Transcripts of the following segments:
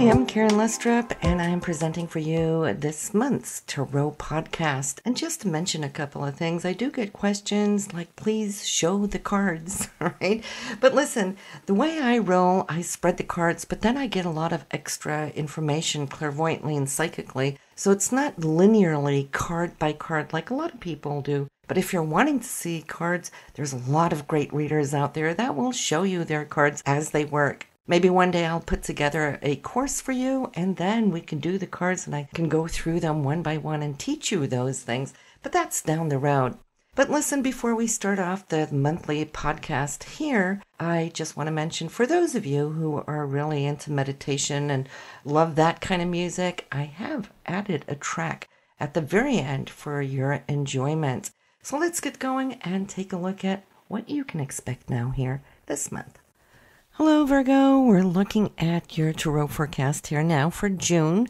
I'm Karen Lestrup, and I am presenting for you this month's Tarot Podcast. And just to mention a couple of things, I do get questions like, please show the cards, right? But listen, the way I roll, I spread the cards, but then I get a lot of extra information clairvoyantly and psychically. So it's not linearly card by card like a lot of people do. But if you're wanting to see cards, there's a lot of great readers out there that will show you their cards as they work. Maybe one day I'll put together a course for you, and then we can do the cards and I can go through them one by one and teach you those things. But that's down the road. But listen, before we start off the monthly podcast here, I just want to mention for those of you who are really into meditation and love that kind of music, I have added a track at the very end for your enjoyment. So let's get going and take a look at what you can expect now here this month. Hello Virgo, we're looking at your Tarot forecast here now for June,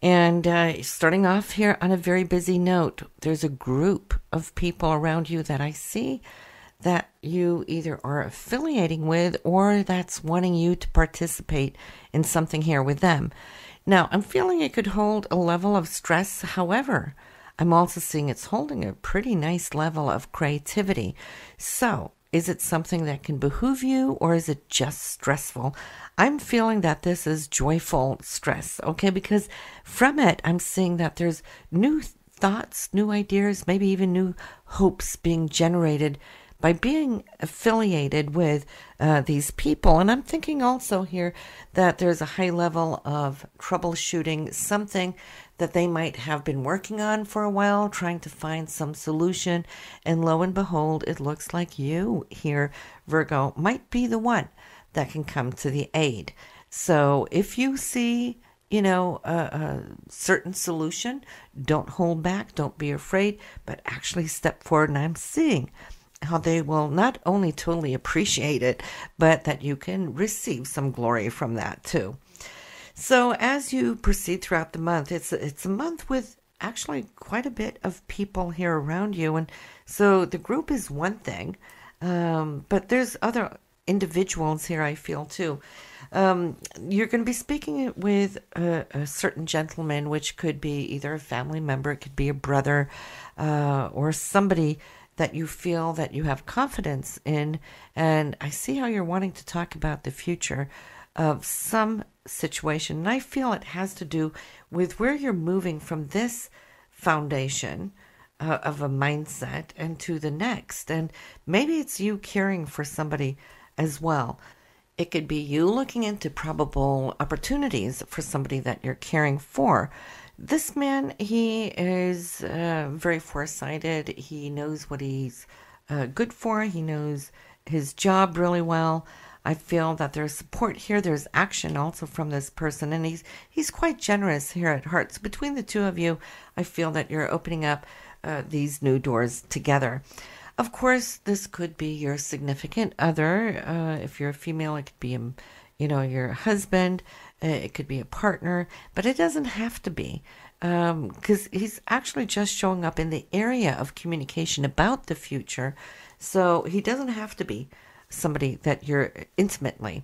and starting off here on a very busy note. There's a group of people around you that I see that you either are affiliating with or that's wanting you to participate in something here with them. Now, I'm feeling it could hold a level of stress, however, I'm also seeing it's holding a pretty nice level of creativity. So, is it something that can behoove you, or is it just stressful? I'm feeling that this is joyful stress, okay? Because from it, I'm seeing that there's new thoughts, new ideas, maybe even new hopes being generated by being affiliated with these people. And I'm thinking also here that there's a high level of troubleshooting, something that they might have been working on for a while, trying to find some solution. And lo and behold, it looks like you here, Virgo, might be the one that can come to the aid. So if you see, you know, a certain solution, don't hold back, don't be afraid, but actually step forward. And I'm seeing how they will not only totally appreciate it, but that you can receive some glory from that too. So as you proceed throughout the month, it's a month with actually quite a bit of people here around you. And so the group is one thing, but there's other individuals here I feel too. You're going to be speaking with a certain gentleman, which could be either a family member, it could be a brother, or somebody that you feel that you have confidence in. And I see how you're wanting to talk about the future of some situation. And I feel it has to do with where you're moving from this foundation of a mindset and to the next. And maybe it's you caring for somebody as well. It could be you looking into probable opportunities for somebody that you're caring for. This man, he is very foresighted. He knows what he's good for. He knows his job really well. I feel that there's support here. There's action also from this person. And he's quite generous here at heart. So between the two of you, I feel that you're opening up these new doors together. Of course, this could be your significant other. If you're a female, it could be your husband. It could be a partner, but it doesn't have to be, because he's actually just showing up in the area of communication about the future. So he doesn't have to be somebody that you're intimately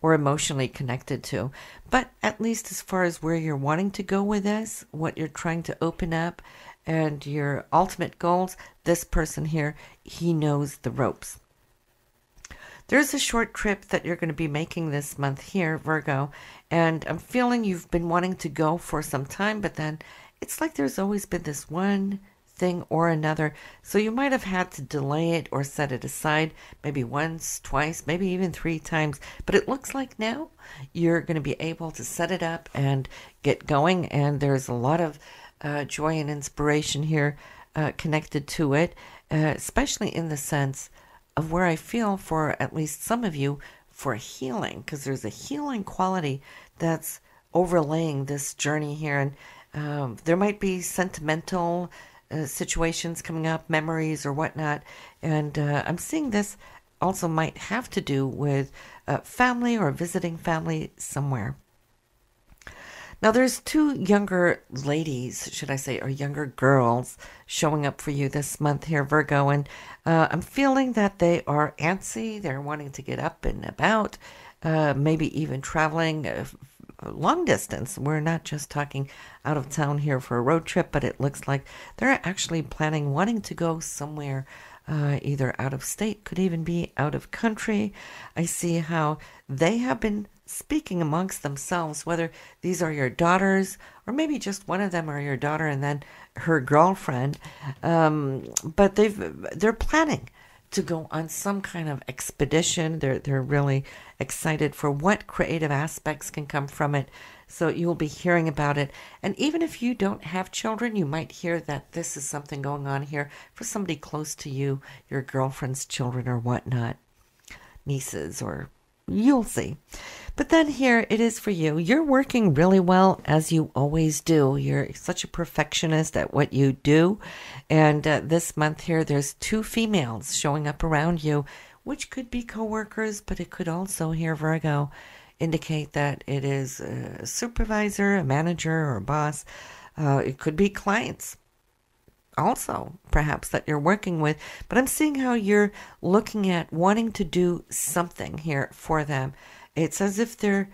or emotionally connected to, but at least as far as where you're wanting to go with this, what you're trying to open up and your ultimate goals, this person here, he knows the ropes. There's a short trip that you're going to be making this month here, Virgo, and I'm feeling you've been wanting to go for some time, but then it's like there's always been this one thing or another. So you might have had to delay it or set it aside maybe once, twice, maybe even 3 times. But it looks like now you're going to be able to set it up and get going. And there's a lot of joy and inspiration here connected to it, especially in the sense of where I feel for at least some of you for healing, because there's a healing quality that's overlaying this journey here. And there might be sentimental situations coming up, memories or whatnot. And I'm seeing this also might have to do with family or visiting family somewhere. Now, there's 2 younger ladies, should I say, or younger girls showing up for you this month here, Virgo. And I'm feeling that they are antsy. They're wanting to get up and about, maybe even traveling long distance. We're not just talking out of town here for a road trip, but it looks like they're actually planning, wanting to go somewhere, either out of state, could even be out of country. I see how they have been speaking amongst themselves, whether these are your daughters or maybe just one of them are your daughter and then her girlfriend. But they're planning to go on some kind of expedition. They're really excited for what creative aspects can come from it. So you will be hearing about it. And even if you don't have children, you might hear that this is something going on here for somebody close to you, your girlfriend's children or whatnot, nieces, or you'll see. But then here it is for you. You're working really well, as you always do. You're such a perfectionist at what you do. And this month here, there's two females showing up around you, which could be coworkers, but it could also here, Virgo, indicate that it is a supervisor, a manager, or a boss. It could be clients also, perhaps, that you're working with. But I'm seeing how you're looking at wanting to do something here for them. It's as if they're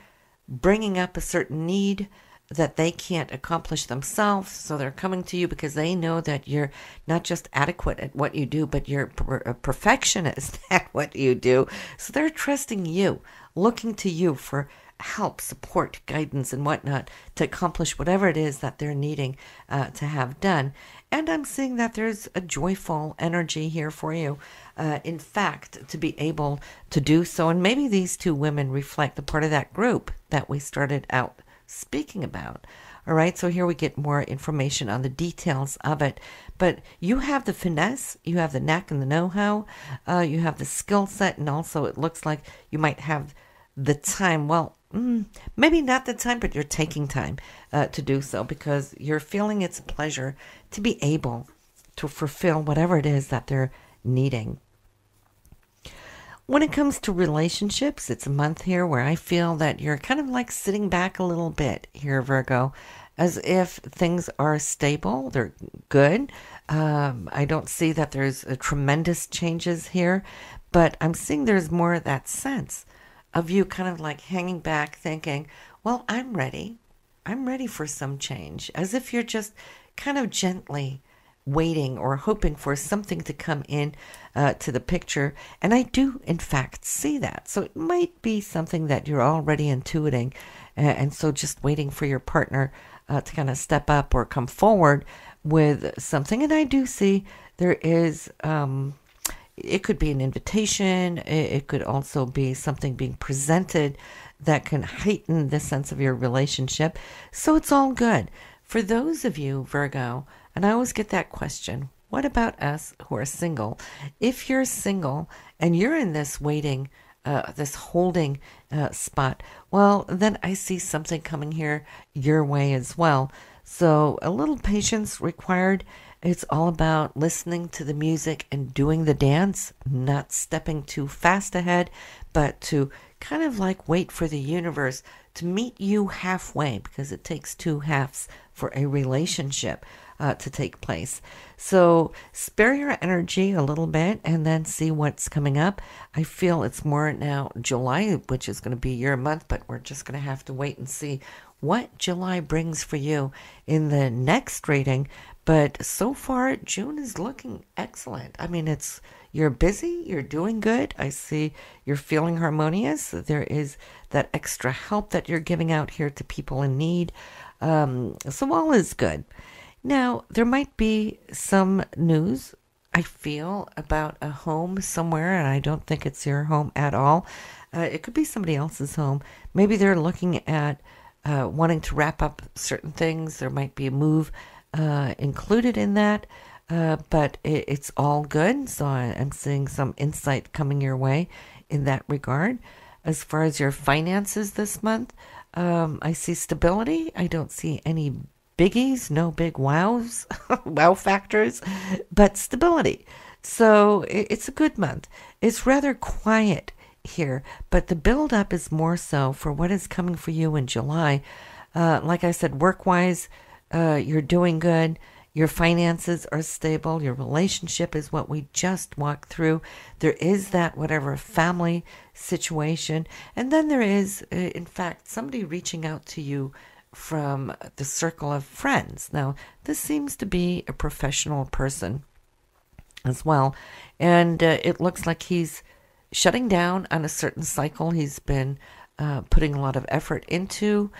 bringing up a certain need that they can't accomplish themselves. So they're coming to you because they know that you're not just adequate at what you do, but you're a perfectionist at what you do. So they're trusting you, looking to you for help, support, guidance, and whatnot to accomplish whatever it is that they're needing to have done. And I'm seeing that there's a joyful energy here for you, in fact, to be able to do so. And maybe these two women reflect the part of that group that we started out speaking about. All right, so here we get more information on the details of it. But you have the finesse, you have the knack and the know-how, you have the skill set, and also it looks like you might have the time. Well, maybe not the time, but you're taking time to do so because you're feeling it's a pleasure to be able to fulfill whatever it is that they're needing. When it comes to relationships, it's a month here where I feel that you're kind of like sitting back a little bit here, Virgo, as if things are stable, they're good. I don't see that there's tremendous changes here, but I'm seeing there's more of that sense of you kind of like hanging back thinking, well, I'm ready. I'm ready for some change, as if you're just kind of gently waiting or hoping for something to come in to the picture. And I do, in fact, see that. So it might be something that you're already intuiting. And so just waiting for your partner to kind of step up or come forward with something. And I do see there is... it could be an invitation. It could also be something being presented that can heighten the sense of your relationship. So it's all good. For those of you, Virgo, and I always get that question, what about us who are single? If you're single and you're in this waiting, this holding spot, well, then I see something coming here your way as well. So a little patience required. It's all about listening to the music and doing the dance, not stepping too fast ahead, but to kind of like wait for the universe to meet you halfway, because it takes two halves for a relationship to take place. So spare your energy a little bit and then see what's coming up. I feel it's more now July, which is going to be your month, but we're just going to have to wait and see what July brings for you in the next reading. But so far, June is looking excellent. I mean, you're busy, you're doing good. I see you're feeling harmonious. There is that extra help that you're giving out here to people in need. So all is good. Now, there might be some news, I feel, about a home somewhere, and I don't think it's your home at all. It could be somebody else's home. Maybe they're looking at wanting to wrap up certain things. There might be a move included in that, but it's all good. So I'm seeing some insight coming your way in that regard. As far as your finances this month, I see stability. I don't see any biggies, no big wows, wow factors, but stability. So it's a good month. It's rather quiet here, but the buildup is more so for what is coming for you in July. Like I said, work-wise, you're doing good. Your finances are stable. Your relationship is what we just walked through. There is that whatever family situation. And then there is, in fact, somebody reaching out to you from the circle of friends. Now, this seems to be a professional person as well. And it looks like he's shutting down on a certain cycle he's been putting a lot of effort into,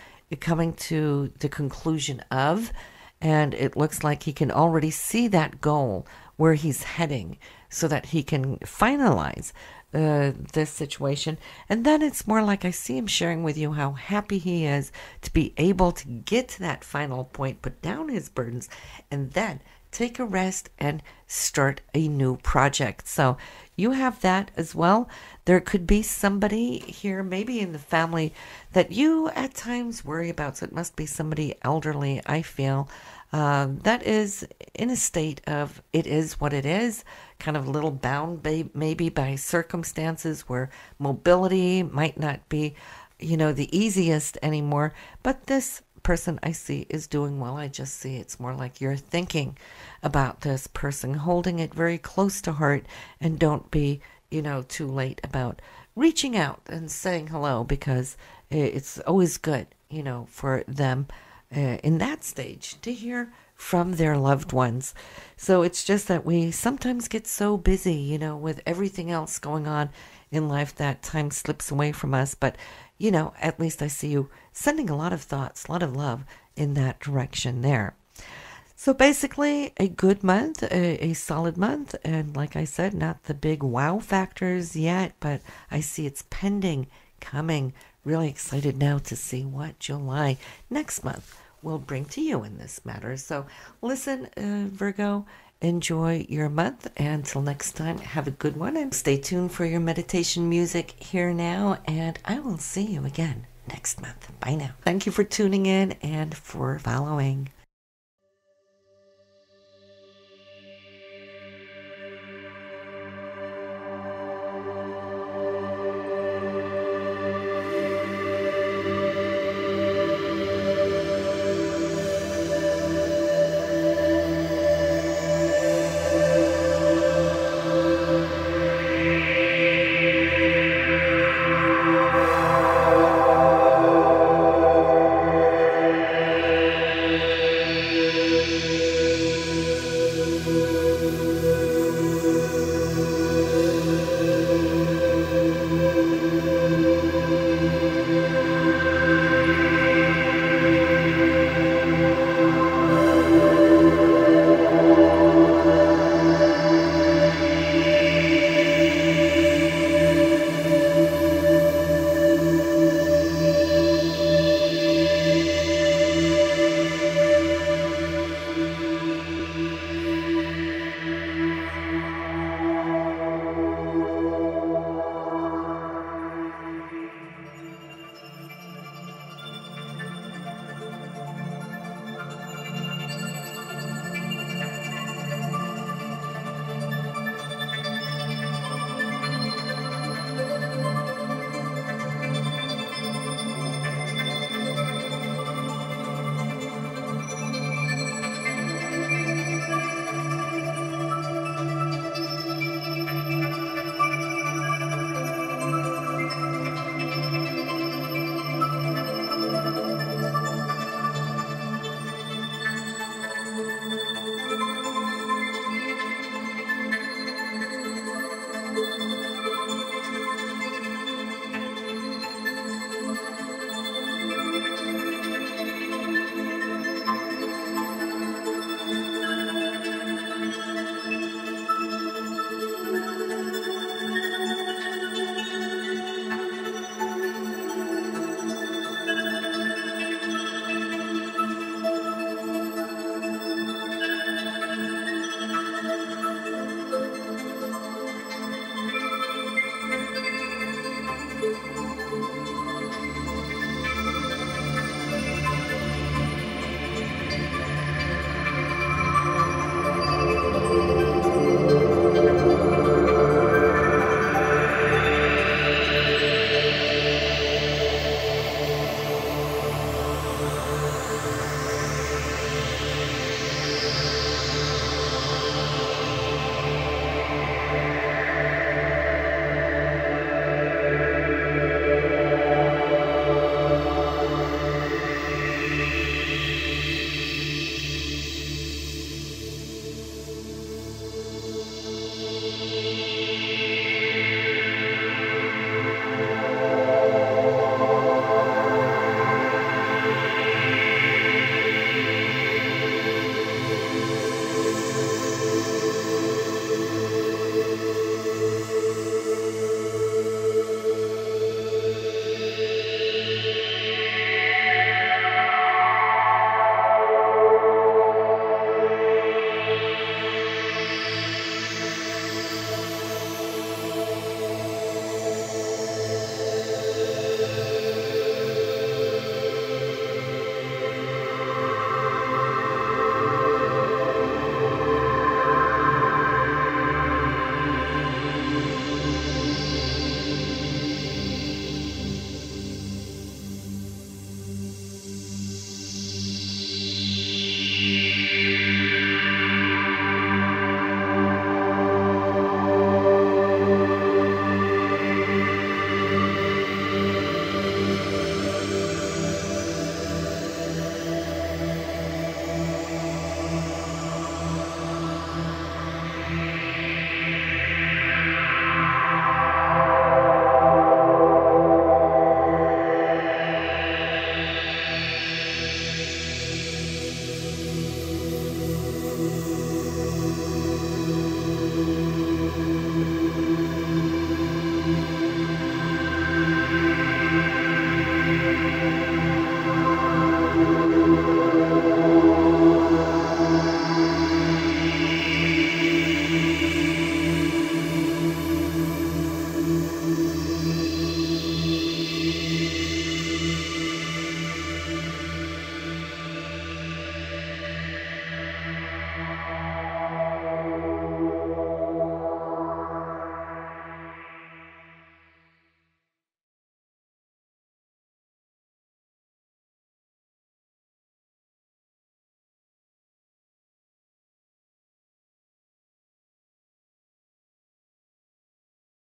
coming to the conclusion of. And it looks like he can already see that goal, where he's heading, so that he can finalize this situation. And then it's more like I see him sharing with you how happy he is to be able to get to that final point, put down his burdens, and then take a rest and start a new project. So you have that as well. There could be somebody here, maybe in the family, that you at times worry about. So it must be somebody elderly, I feel, that is in a state of it is what it is, kind of a little bound maybe by circumstances where mobility might not be, you know, the easiest anymore. But this person I see is doing well. I just see it's more like you're thinking about this person, holding it very close to heart, and don't be, you know, too late about reaching out and saying hello, because it's always good, you know, for them in that stage to hear from their loved ones. So it's just that we sometimes get so busy, you know, with everything else going on in life that time slips away from us. But, you know, at least I see you sending a lot of thoughts, a lot of love in that direction there. So basically a good month, a solid month. And like I said, not the big wow factors yet, but I see it's pending, coming. Really excited now to see what July next month will bring to you in this matter. So listen, Virgo, enjoy your month. And till next time, have a good one. And stay tuned for your meditation music here now. And I will see you again next month. Bye now. Thank you for tuning in and for following.